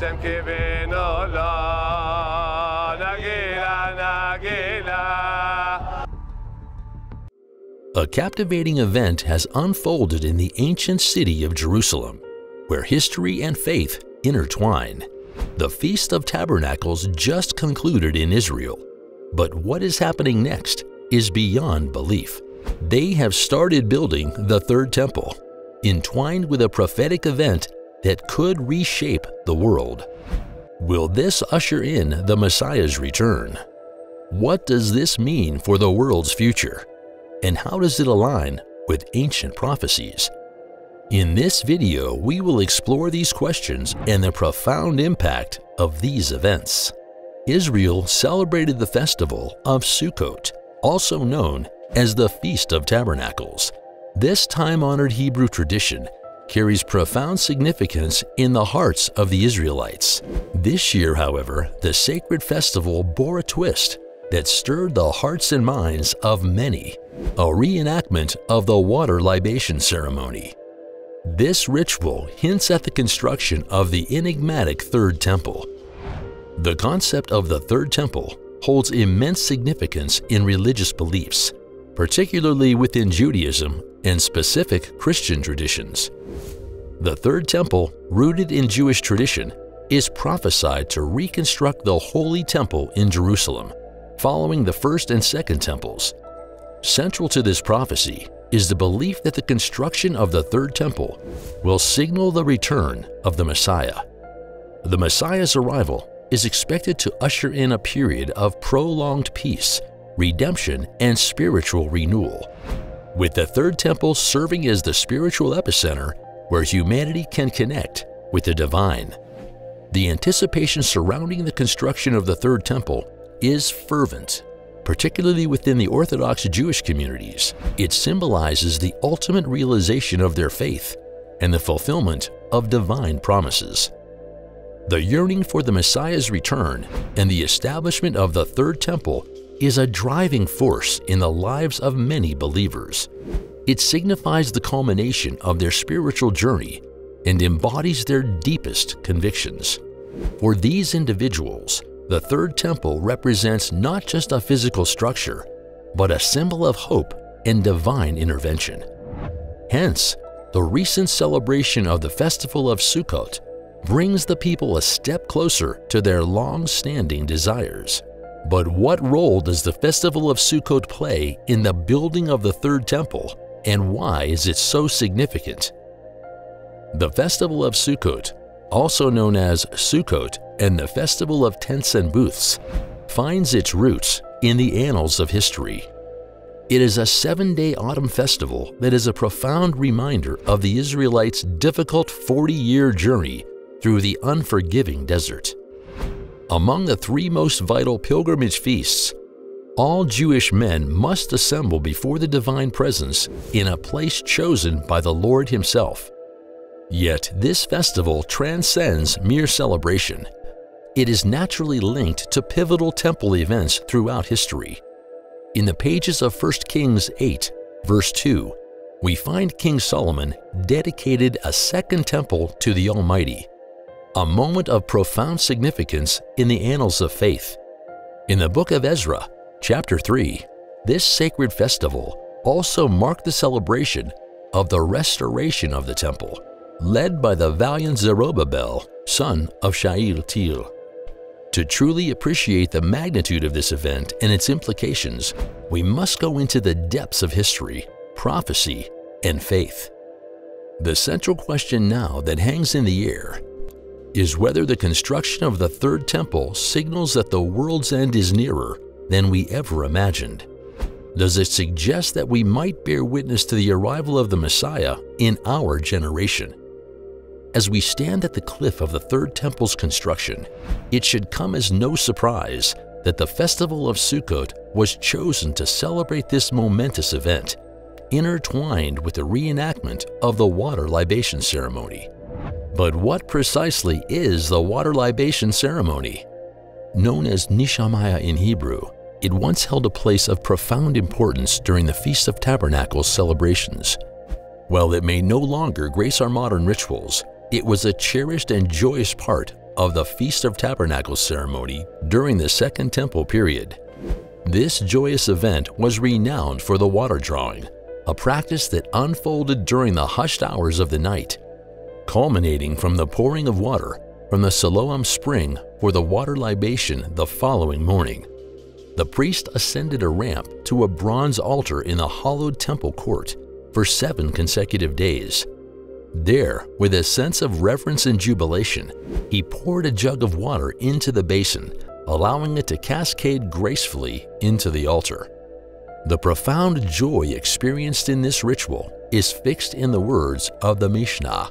Hashem kivino lo, nagila, nagila. A captivating event has unfolded in the ancient city of Jerusalem, where history and faith intertwine. The Feast of Tabernacles just concluded in Israel, but what is happening next is beyond belief. They have started building the Third Temple, entwined with a prophetic event that could reshape the world. Will this usher in the Messiah's return? What does this mean for the world's future? And how does it align with ancient prophecies? In this video, we will explore these questions and the profound impact of these events. Israel celebrated the festival of Sukkot, also known as the Feast of Tabernacles. This time-honored Hebrew tradition carries profound significance in the hearts of the Israelites. This year, however, the sacred festival bore a twist that stirred the hearts and minds of many, a reenactment of the Water Libation Ceremony. This ritual hints at the construction of the enigmatic Third Temple. The concept of the Third Temple holds immense significance in religious beliefs, particularly within Judaism and specific Christian traditions. The Third Temple, rooted in Jewish tradition, is prophesied to reconstruct the Holy Temple in Jerusalem, following the First and Second Temples. Central to this prophecy is the belief that the construction of the Third Temple will signal the return of the Messiah. The Messiah's arrival is expected to usher in a period of prolonged peace, redemption, and spiritual renewal, with the Third Temple serving as the spiritual epicenter where humanity can connect with the divine. The anticipation surrounding the construction of the Third Temple is fervent, particularly within the Orthodox Jewish communities. It symbolizes the ultimate realization of their faith and the fulfillment of divine promises. The yearning for the Messiah's return and the establishment of the Third Temple is a driving force in the lives of many believers. It signifies the culmination of their spiritual journey and embodies their deepest convictions. For these individuals, the Third Temple represents not just a physical structure, but a symbol of hope and divine intervention. Hence, the recent celebration of the Festival of Sukkot brings the people a step closer to their long-standing desires. But what role does the Festival of Sukkot play in the building of the Third Temple, and why is it so significant? The Festival of Sukkot, also known as Sukkot and the Festival of Tents and Booths, finds its roots in the annals of history. It is a seven-day autumn festival that is a profound reminder of the Israelites' difficult 40-year journey through the unforgiving desert. Among the three most vital pilgrimage feasts, all Jewish men must assemble before the divine presence in a place chosen by the Lord himself. Yet this festival transcends mere celebration. It is naturally linked to pivotal temple events throughout history. In the pages of 1 Kings 8, verse 2, we find King Solomon dedicated a second temple to the Almighty, a moment of profound significance in the annals of faith. In the book of Ezra, chapter 3, this sacred festival also marked the celebration of the restoration of the temple, led by the valiant Zerubbabel, son of Shealtiel. To truly appreciate the magnitude of this event and its implications, we must go into the depths of history, prophecy, and faith. The central question now that hangs in the air is whether the construction of the Third Temple signals that the world's end is nearer than we ever imagined. Does it suggest that we might bear witness to the arrival of the Messiah in our generation? As we stand at the cliff of the Third Temple's construction, it should come as no surprise that the Festival of Sukkot was chosen to celebrate this momentous event, intertwined with the reenactment of the Water Libation Ceremony. But what precisely is the Water Libation Ceremony? Known as Nishamaya in Hebrew, it once held a place of profound importance during the Feast of Tabernacles celebrations. While it may no longer grace our modern rituals, it was a cherished and joyous part of the Feast of Tabernacles ceremony during the Second Temple period. This joyous event was renowned for the water drawing, a practice that unfolded during the hushed hours of the night, culminating from the pouring of water from the Siloam spring for the water libation the following morning. The priest ascended a ramp to a bronze altar in the hollowed temple court for 7 consecutive days. There, with a sense of reverence and jubilation, he poured a jug of water into the basin, allowing it to cascade gracefully into the altar. The profound joy experienced in this ritual is fixed in the words of the Mishnah.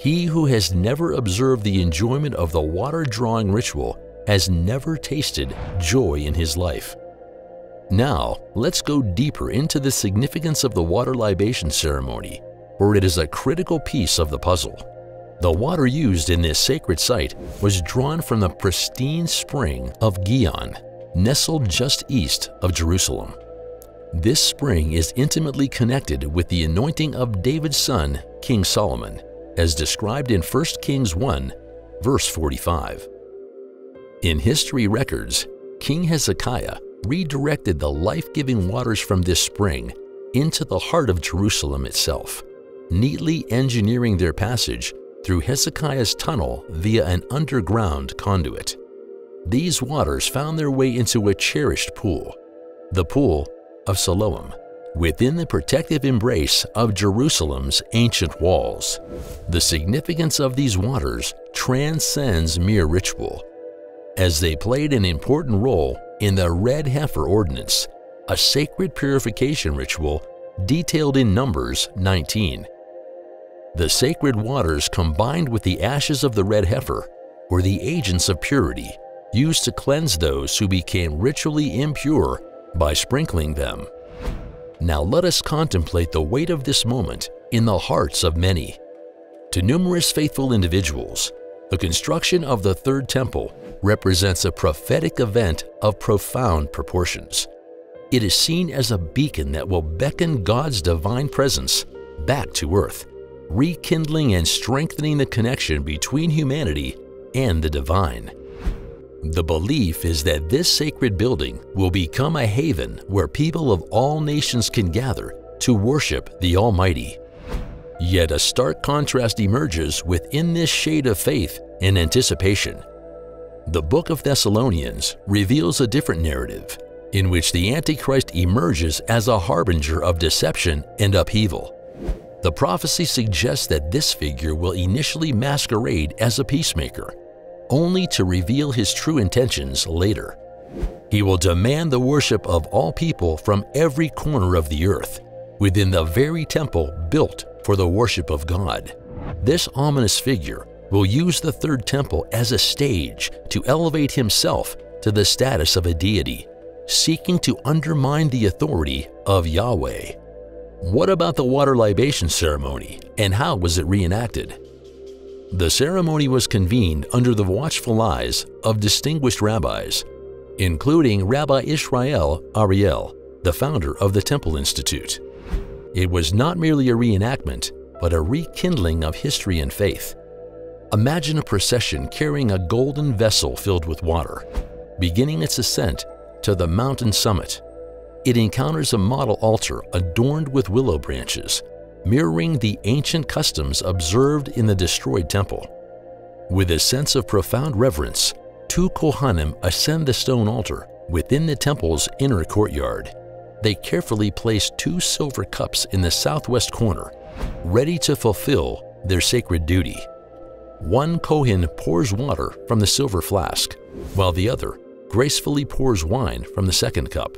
He who has never observed the enjoyment of the water-drawing ritual has never tasted joy in his life. Now, let's go deeper into the significance of the water libation ceremony, for it is a critical piece of the puzzle. The water used in this sacred site was drawn from the pristine spring of Gihon, nestled just east of Jerusalem. This spring is intimately connected with the anointing of David's son, King Solomon, as described in 1 Kings 1, verse 45. In history records, King Hezekiah redirected the life-giving waters from this spring into the heart of Jerusalem itself, neatly engineering their passage through Hezekiah's Tunnel via an underground conduit. These waters found their way into a cherished pool, the Pool of Siloam, within the protective embrace of Jerusalem's ancient walls. The significance of these waters transcends mere ritual, as they played an important role in the Red Heifer Ordinance, a sacred purification ritual detailed in Numbers 19. The sacred waters combined with the ashes of the red heifer were the agents of purity used to cleanse those who became ritually impure by sprinkling them. Now let us contemplate the weight of this moment in the hearts of many. To numerous faithful individuals, the construction of the Third Temple represents a prophetic event of profound proportions. It is seen as a beacon that will beckon God's divine presence back to earth, rekindling and strengthening the connection between humanity and the divine. The belief is that this sacred building will become a haven where people of all nations can gather to worship the Almighty. Yet a stark contrast emerges within this shade of faith and anticipation. The Book of Thessalonians reveals a different narrative, in which the Antichrist emerges as a harbinger of deception and upheaval. The prophecy suggests that this figure will initially masquerade as a peacemaker, only to reveal his true intentions later. He will demand the worship of all people from every corner of the earth, within the very temple built for the worship of God. This ominous figure will use the Third Temple as a stage to elevate himself to the status of a deity, seeking to undermine the authority of Yahweh. What about the water libation ceremony, and how was it reenacted? The ceremony was convened under the watchful eyes of distinguished rabbis, including Rabbi Israel Ariel, the founder of the Temple Institute. It was not merely a reenactment, but a rekindling of history and faith. Imagine a procession carrying a golden vessel filled with water, beginning its ascent to the mountain summit. It encounters a model altar adorned with willow branches, mirroring the ancient customs observed in the destroyed temple. With a sense of profound reverence, 2 Kohanim ascend the stone altar within the temple's inner courtyard. They carefully place 2 silver cups in the southwest corner, ready to fulfill their sacred duty. One Kohen pours water from the silver flask, while the other gracefully pours wine from the second cup.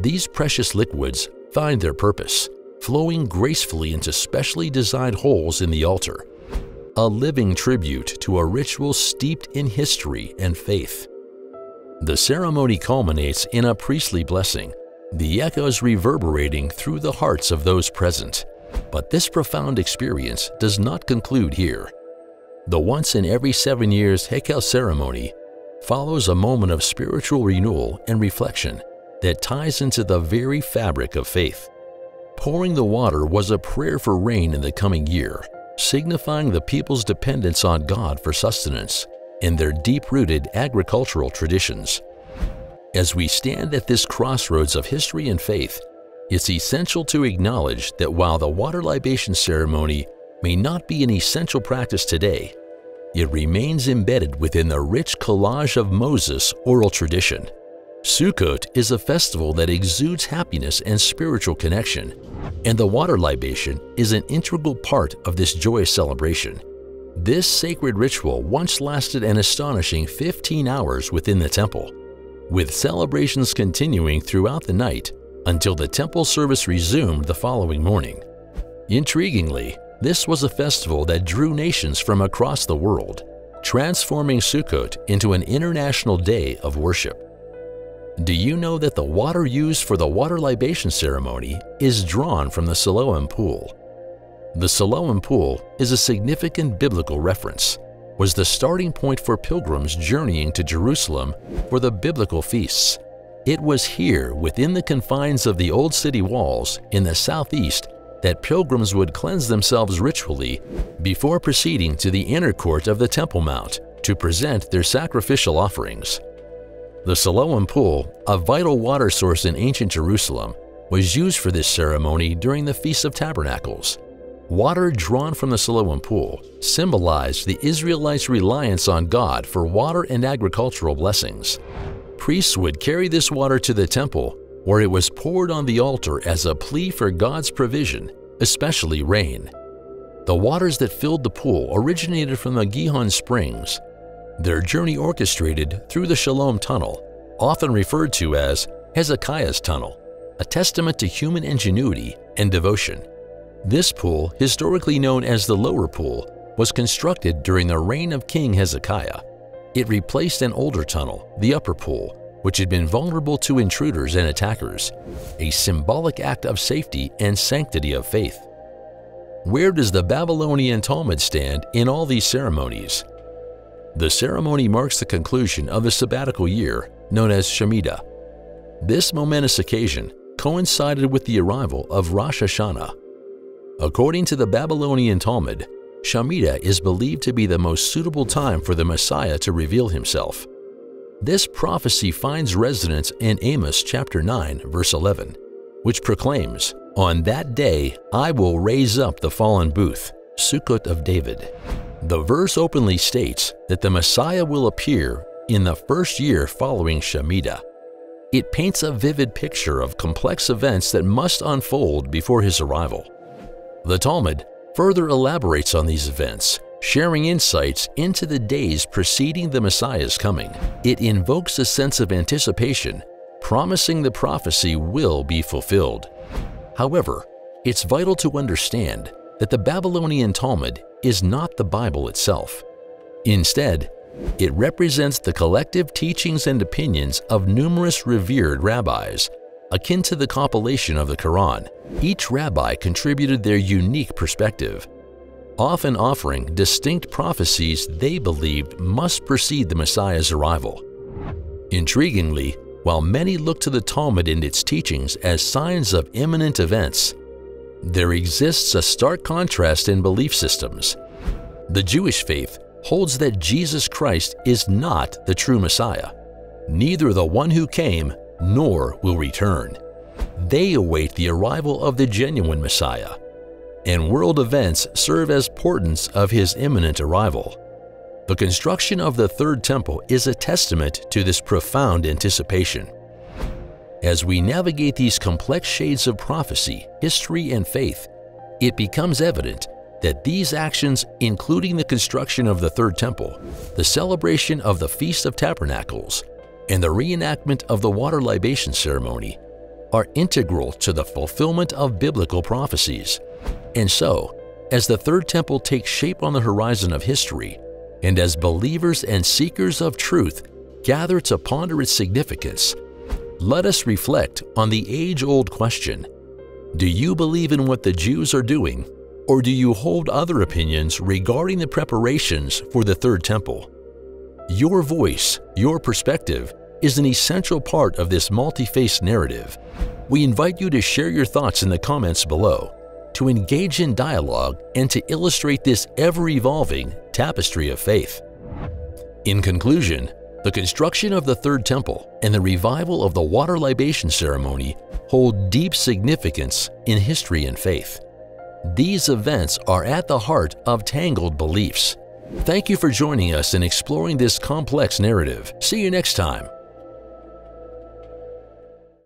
These precious liquids find their purpose, flowing gracefully into specially designed holes in the altar, a living tribute to a ritual steeped in history and faith. The ceremony culminates in a priestly blessing, the echoes reverberating through the hearts of those present. But this profound experience does not conclude here. The once in every 7 years Hekhal ceremony follows a moment of spiritual renewal and reflection that ties into the very fabric of faith. Pouring the water was a prayer for rain in the coming year, signifying the people's dependence on God for sustenance, and their deep-rooted agricultural traditions. As we stand at this crossroads of history and faith, it's essential to acknowledge that while the water libation ceremony may not be an essential practice today, it remains embedded within the rich collage of Moses' oral tradition. Sukkot is a festival that exudes happiness and spiritual connection, and the water libation is an integral part of this joyous celebration. This sacred ritual once lasted an astonishing 15 hours within the temple, with celebrations continuing throughout the night until the temple service resumed the following morning. Intriguingly, this was a festival that drew nations from across the world, transforming Sukkot into an international day of worship. Do you know that the water used for the water libation ceremony is drawn from the Siloam pool? The Siloam pool is a significant biblical reference, was the starting point for pilgrims journeying to Jerusalem for the biblical feasts. It was here, within the confines of the old city walls in the southeast, that pilgrims would cleanse themselves ritually before proceeding to the inner court of the Temple Mount to present their sacrificial offerings. The Siloam Pool, a vital water source in ancient Jerusalem, was used for this ceremony during the Feast of Tabernacles. Water drawn from the Siloam Pool symbolized the Israelites' reliance on God for water and agricultural blessings. Priests would carry this water to the temple, where it was poured on the altar as a plea for God's provision, especially rain. The waters that filled the pool originated from the Gihon springs, their journey orchestrated through the Shealtiel Tunnel, often referred to as Hezekiah's Tunnel, a testament to human ingenuity and devotion. This pool, historically known as the Lower Pool, was constructed during the reign of King Hezekiah. It replaced an older tunnel, the Upper Pool, which had been vulnerable to intruders and attackers, a symbolic act of safety and sanctity of faith. Where does the Babylonian Talmud stand in all these ceremonies? The ceremony marks the conclusion of the sabbatical year known as Shemitah. This momentous occasion coincided with the arrival of Rosh Hashanah. According to the Babylonian Talmud, Shemitah is believed to be the most suitable time for the Messiah to reveal himself. This prophecy finds resonance in Amos chapter 9, verse 11, which proclaims, "On that day I will raise up the fallen booth, Sukkot of David." The verse openly states that the Messiah will appear in the first year following Shemitah. It paints a vivid picture of complex events that must unfold before his arrival. The Talmud further elaborates on these events, sharing insights into the days preceding the Messiah's coming. It invokes a sense of anticipation, promising the prophecy will be fulfilled. However, it's vital to understand that the Babylonian Talmud is not the Bible itself. Instead, it represents the collective teachings and opinions of numerous revered rabbis, akin to the compilation of the Quran. Each rabbi contributed their unique perspective, often offering distinct prophecies they believed must precede the Messiah's arrival. Intriguingly, while many look to the Talmud and its teachings as signs of imminent events, there exists a stark contrast in belief systems. The Jewish faith holds that Jesus Christ is not the true Messiah, neither the one who came nor will return. They await the arrival of the genuine Messiah, and world events serve as portents of his imminent arrival. The construction of the Third Temple is a testament to this profound anticipation. As we navigate these complex shades of prophecy, history, and faith, it becomes evident that these actions, including the construction of the Third Temple, the celebration of the Feast of Tabernacles, and the reenactment of the water libation ceremony, are integral to the fulfillment of biblical prophecies. And so, as the Third Temple takes shape on the horizon of history, and as believers and seekers of truth gather to ponder its significance, let us reflect on the age-old question: do you believe in what the Jews are doing, or do you hold other opinions regarding the preparations for the Third Temple? Your voice, your perspective, is an essential part of this multi-faced narrative. We invite you to share your thoughts in the comments below, to engage in dialogue, and to illustrate this ever-evolving tapestry of faith. In conclusion, the construction of the Third Temple and the revival of the Water Libation Ceremony hold deep significance in history and faith. These events are at the heart of tangled beliefs. Thank you for joining us in exploring this complex narrative. See you next time.